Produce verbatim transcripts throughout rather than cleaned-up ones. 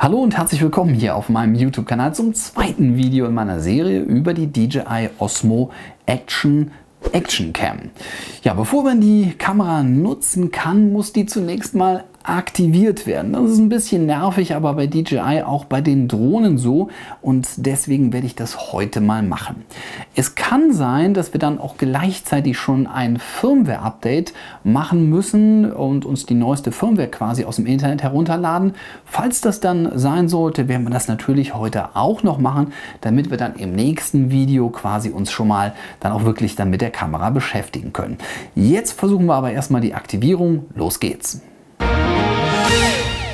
Hallo und herzlich willkommen hier auf meinem YouTube-Kanal zum zweiten Video in meiner Serie über die D J I Osmo Action Action Cam. Ja, bevor man die Kamera nutzen kann, muss die zunächst mal aktiviert werden. Das ist ein bisschen nervig, aber bei D J I auch bei den Drohnen so, und deswegen werde ich das heute mal machen. Es kann sein, dass wir dann auch gleichzeitig schon ein Firmware-Update machen müssen und uns die neueste Firmware quasi aus dem Internet herunterladen. Falls das dann sein sollte, werden wir das natürlich heute auch noch machen, damit wir dann im nächsten Video quasi uns schon mal dann auch wirklich dann mit der Kamera beschäftigen können. Jetzt versuchen wir aber erstmal die Aktivierung. Los geht's!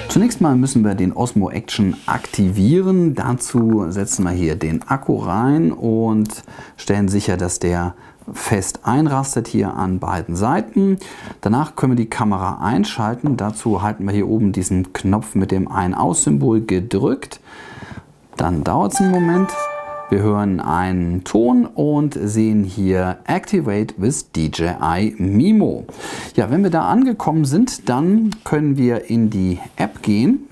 Zunächst mal müssen wir den Osmo Action aktivieren. Dazu setzen wir hier den Akku rein und stellen sicher, dass der fest einrastet hier an beiden Seiten. Danach können wir die Kamera einschalten. Dazu halten wir hier oben diesen Knopf mit dem Ein-Aus-Symbol gedrückt. Dann dauert es einen Moment. Wir hören einen Ton und sehen hier Activate with D J I Mimo. Ja, wenn wir da angekommen sind, dann können wir in die App gehen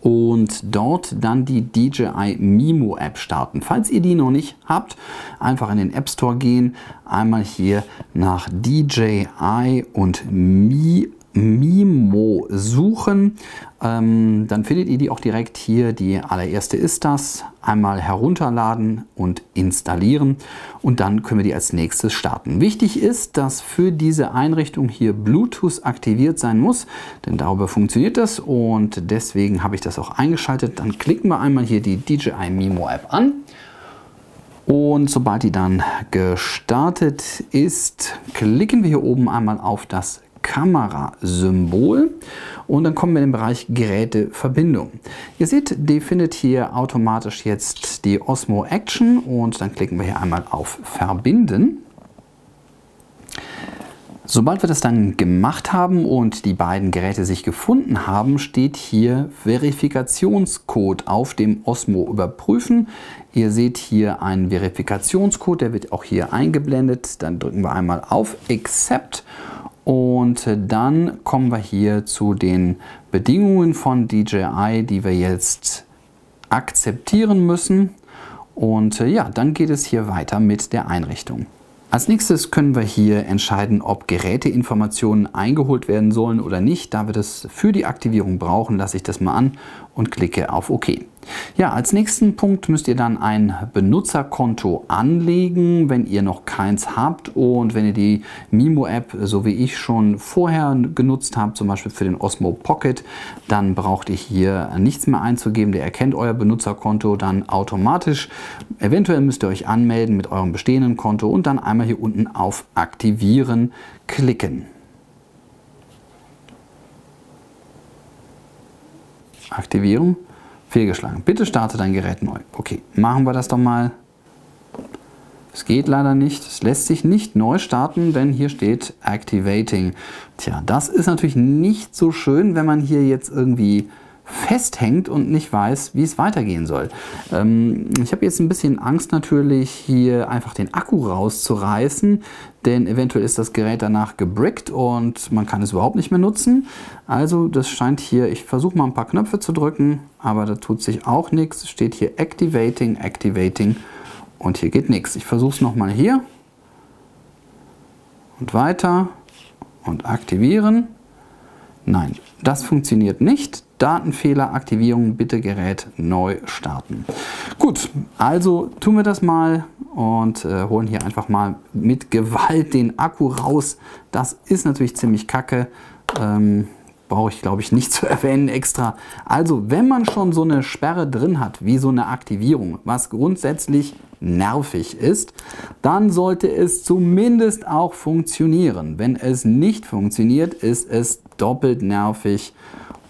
und dort dann die D J I Mimo App starten. Falls ihr die noch nicht habt, einfach in den App Store gehen, einmal hier nach D J I und Mimo. Mimo suchen, ähm, dann findet ihr die auch direkt hier. Die allererste ist das. Einmal herunterladen und installieren, und dann können wir die als nächstes starten. Wichtig ist, dass für diese Einrichtung hier Bluetooth aktiviert sein muss, denn darüber funktioniert das, und deswegen habe ich das auch eingeschaltet. Dann klicken wir einmal hier die D J I Mimo App an. Und sobald die dann gestartet ist, klicken wir hier oben einmal auf das Kamerasymbol, und dann kommen wir in den Bereich Geräteverbindung. Ihr seht, die findet hier automatisch jetzt die Osmo Action, und dann klicken wir hier einmal auf Verbinden. Sobald wir das dann gemacht haben und die beiden Geräte sich gefunden haben, steht hier Verifikationscode auf dem Osmo überprüfen. Ihr seht hier einen Verifikationscode, der wird auch hier eingeblendet. Dann drücken wir einmal auf Accept. Und dann kommen wir hier zu den Bedingungen von D J I, die wir jetzt akzeptieren müssen. Und ja, dann geht es hier weiter mit der Einrichtung. Als nächstes können wir hier entscheiden, ob Geräteinformationen eingeholt werden sollen oder nicht. Da wir das für die Aktivierung brauchen, lasse ich das mal an und klicke auf OK. Ja, als nächsten Punkt müsst ihr dann ein Benutzerkonto anlegen, wenn ihr noch keins habt, und wenn ihr die Mimo-App, so wie ich schon vorher genutzt habe, zum Beispiel für den Osmo Pocket, dann braucht ihr hier nichts mehr einzugeben. Der erkennt euer Benutzerkonto dann automatisch. Eventuell müsst ihr euch anmelden mit eurem bestehenden Konto und dann einmal hier unten auf Aktivieren klicken. Aktivierung. Fehlgeschlagen. Bitte starte dein Gerät neu. Okay, machen wir das doch mal. Es geht leider nicht. Es lässt sich nicht neu starten, denn hier steht Activating. Tja, das ist natürlich nicht so schön, wenn man hier jetzt irgendwie festhängt und nicht weiß, wie es weitergehen soll. Ähm, ich habe jetzt ein bisschen Angst natürlich, hier einfach den Akku rauszureißen, denn eventuell ist das Gerät danach gebrickt und man kann es überhaupt nicht mehr nutzen. Also das scheint hier, ich versuche mal ein paar Knöpfe zu drücken, aber da tut sich auch nichts. Steht hier Activating, Activating, und hier geht nichts. Ich versuche es nochmal hier und weiter und aktivieren. Nein, das funktioniert nicht. Datenfehler, Aktivierung, bitte Gerät neu starten. Gut, also tun wir das mal und äh, holen hier einfach mal mit Gewalt den Akku raus. Das ist natürlich ziemlich kacke. Ähm, brauche ich, glaube ich, nicht zu erwähnen extra. Also, wenn man schon so eine Sperre drin hat, wie so eine Aktivierung, was grundsätzlich nervig ist, dann sollte es zumindest auch funktionieren. Wenn es nicht funktioniert, ist es doppelt nervig.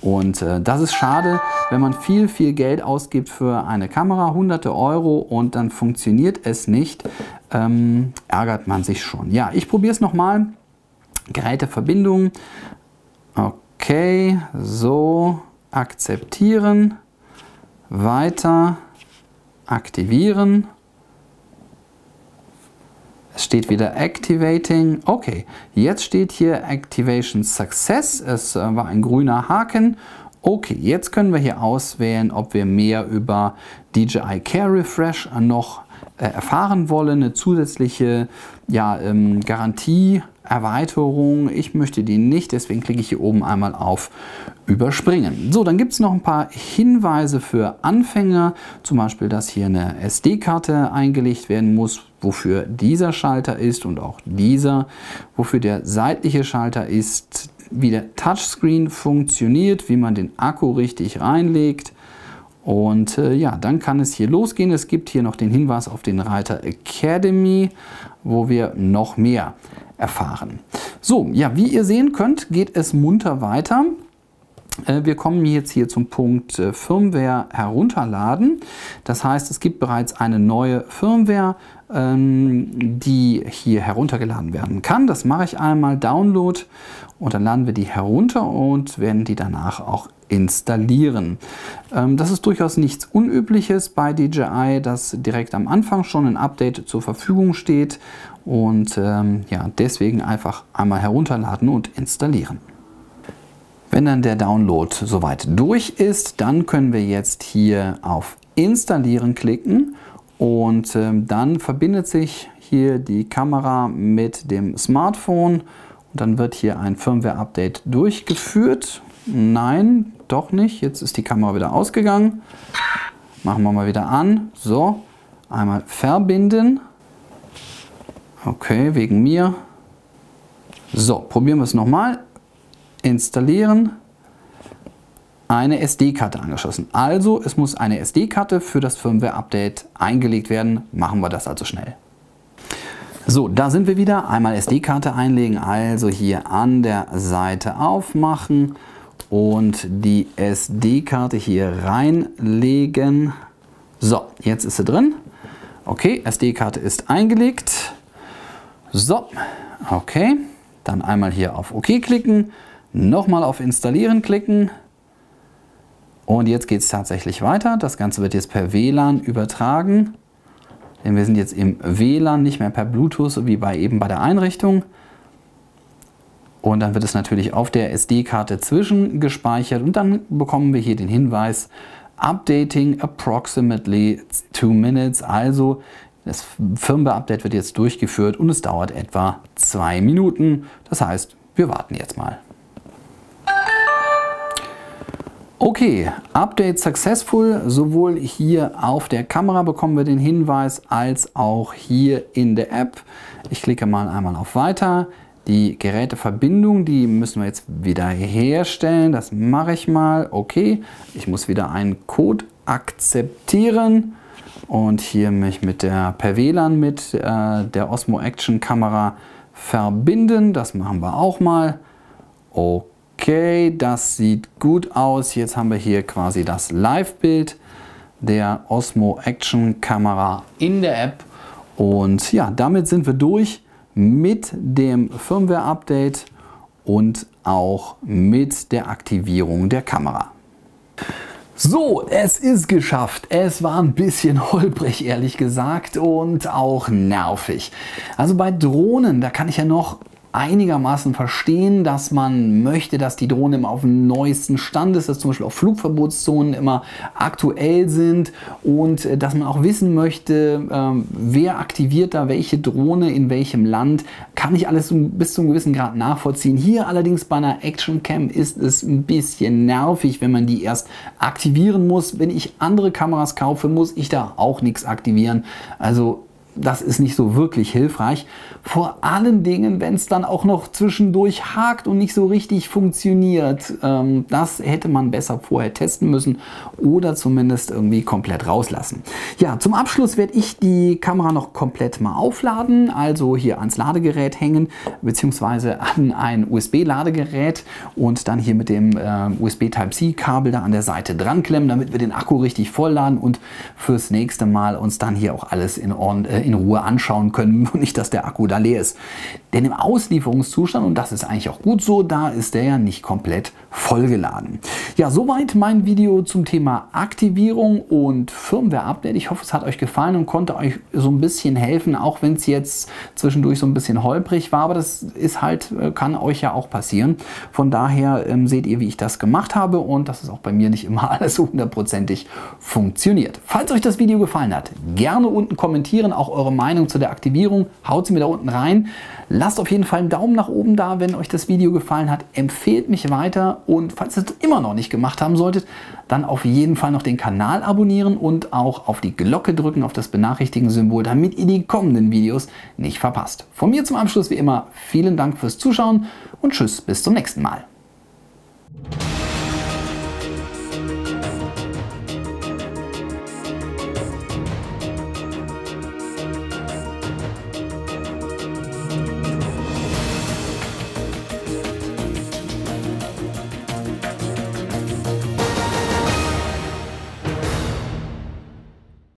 Und äh, das ist schade, wenn man viel, viel Geld ausgibt für eine Kamera, hunderte Euro, und dann funktioniert es nicht, ähm, ärgert man sich schon. Ja, ich probiere es nochmal. Geräteverbindung. Okay, so, akzeptieren, weiter, aktivieren. Es steht wieder Activating. Okay, jetzt steht hier Activation Success. Es war ein grüner Haken. Okay, jetzt können wir hier auswählen, ob wir mehr über D J I Care Refresh noch äh, erfahren wollen. Eine zusätzliche ja, ähm, Garantieerweiterung. Ich möchte die nicht, deswegen klicke ich hier oben einmal auf Überspringen. So, dann gibt es noch ein paar Hinweise für Anfänger. Zum Beispiel, dass hier eine S D-Karte eingelegt werden muss, wofür dieser Schalter ist und auch dieser, wofür der seitliche Schalter ist, wie der Touchscreen funktioniert, wie man den Akku richtig reinlegt und äh, ja, dann kann es hier losgehen. Es gibt hier noch den Hinweis auf den Reiter Academy, wo wir noch mehr erfahren. So, ja, wie ihr sehen könnt, geht es munter weiter. Wir kommen jetzt hier zum Punkt Firmware herunterladen. Das heißt, es gibt bereits eine neue Firmware, die hier heruntergeladen werden kann. Das mache ich einmal, Download, und dann laden wir die herunter und werden die danach auch installieren. Das ist durchaus nichts Unübliches bei D J I, dass direkt am Anfang schon ein Update zur Verfügung steht. Und ja, deswegen einfach einmal herunterladen und installieren. Wenn dann der Download soweit durch ist, dann können wir jetzt hier auf Installieren klicken und äh, dann verbindet sich hier die Kamera mit dem Smartphone und dann wird hier ein Firmware-Update durchgeführt. Nein, doch nicht. Jetzt ist die Kamera wieder ausgegangen. Machen wir mal wieder an. So, einmal verbinden. Okay, wegen mir. So, probieren wir es nochmal. Installieren, eine S D-Karte angeschlossen. Also es muss eine S D-Karte für das Firmware-Update eingelegt werden. Machen wir das also schnell. So, da sind wir wieder. Einmal S D-Karte einlegen, also hier an der Seite aufmachen und die S D-Karte hier reinlegen. So, jetzt ist sie drin. Okay, S D-Karte ist eingelegt. So, okay. Dann einmal hier auf OK klicken. Nochmal auf Installieren klicken und jetzt geht es tatsächlich weiter. Das Ganze wird jetzt per W LAN übertragen, denn wir sind jetzt im W LAN, nicht mehr per Bluetooth, so wie bei eben bei der Einrichtung. Und dann wird es natürlich auf der S D-Karte zwischengespeichert und dann bekommen wir hier den Hinweis Updating approximately two minutes, also das Firmware-Update wird jetzt durchgeführt und es dauert etwa zwei Minuten. Das heißt, wir warten jetzt mal. Okay, Update successful. Sowohl hier auf der Kamera bekommen wir den Hinweis, als auch hier in der App. Ich klicke mal einmal auf Weiter. Die Geräteverbindung, die müssen wir jetzt wieder herstellen. Das mache ich mal. Okay, ich muss wieder einen Code akzeptieren und hier mich mit der per W LAN mit äh, der Osmo Action Kamera verbinden. Das machen wir auch mal. Okay. Okay, das sieht gut aus. Jetzt haben wir hier quasi das Live-Bild der Osmo Action Kamera in der App. Und ja, damit sind wir durch mit dem Firmware-Update und auch mit der Aktivierung der Kamera. So, es ist geschafft. Es war ein bisschen holprig, ehrlich gesagt, und auch nervig. Also bei Drohnen, da kann ich ja noch einigermaßen verstehen, dass man möchte, dass die Drohne immer auf dem neuesten Stand ist, dass zum Beispiel auch Flugverbotszonen immer aktuell sind und dass man auch wissen möchte, ähm, wer aktiviert da welche Drohne in welchem Land, kann ich alles bis zu einem gewissen Grad nachvollziehen. Hier allerdings bei einer Action Cam ist es ein bisschen nervig, wenn man die erst aktivieren muss. Wenn ich andere Kameras kaufe, muss ich da auch nichts aktivieren. Also das ist nicht so wirklich hilfreich. Vor allen Dingen, wenn es dann auch noch zwischendurch hakt und nicht so richtig funktioniert. Ähm, das hätte man besser vorher testen müssen oder zumindest irgendwie komplett rauslassen. Ja, zum Abschluss werde ich die Kamera noch komplett mal aufladen. Also hier ans Ladegerät hängen, beziehungsweise an ein U S B-Ladegerät und dann hier mit dem äh, U S B Type C Kabel da an der Seite dran klemmen, damit wir den Akku richtig vollladen und fürs nächste Mal uns dann hier auch alles in Ordnung, in Ruhe anschauen können und nicht, dass der Akku da leer ist. Denn im Auslieferungszustand, und das ist eigentlich auch gut so, da ist der ja nicht komplett vollgeladen. Ja, soweit mein Video zum Thema Aktivierung und Firmware-Update. Ich hoffe, es hat euch gefallen und konnte euch so ein bisschen helfen, auch wenn es jetzt zwischendurch so ein bisschen holprig war, aber das ist halt, kann euch ja auch passieren. Von daher ähm, seht ihr, wie ich das gemacht habe und dass es auch bei mir nicht immer alles hundertprozentig funktioniert. Falls euch das Video gefallen hat, gerne unten kommentieren, auch eure Meinung zu der Aktivierung. Haut sie mir da unten rein. Lasst auf jeden Fall einen Daumen nach oben da, wenn euch das Video gefallen hat. Empfehlt mich weiter und falls ihr es immer noch nicht gemacht haben solltet, dann auf jeden Fall noch den Kanal abonnieren und auch auf die Glocke drücken, auf das Benachrichtigen-Symbol, damit ihr die kommenden Videos nicht verpasst. Von mir zum Abschluss wie immer vielen Dank fürs Zuschauen und tschüss, bis zum nächsten Mal.